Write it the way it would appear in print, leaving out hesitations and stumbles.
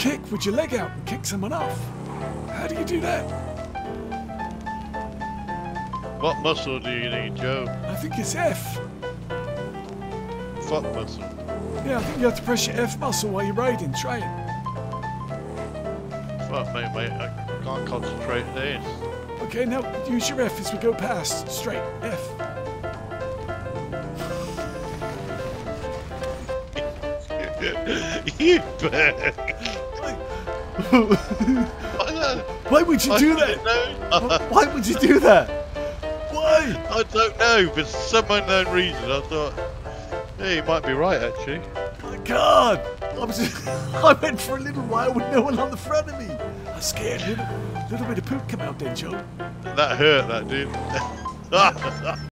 kick with your leg out and kick someone off. How do you do that? What muscle do you need, Joe? I think it's F. Foot muscle. Yeah, I think you have to press your F muscle while you're riding. Try it. Fuck me, mate. I can't concentrate on this. Okay, now use your F as we go past. Straight. F. You bad. Why would you do that? Why would you do that? Why? I don't know. For some unknown reason, I thought, hey, you might be right, actually. My God! I went for a little while with no one on the front of me. I was scared. A little bit of poop come out then, Joe. That hurt, that dude.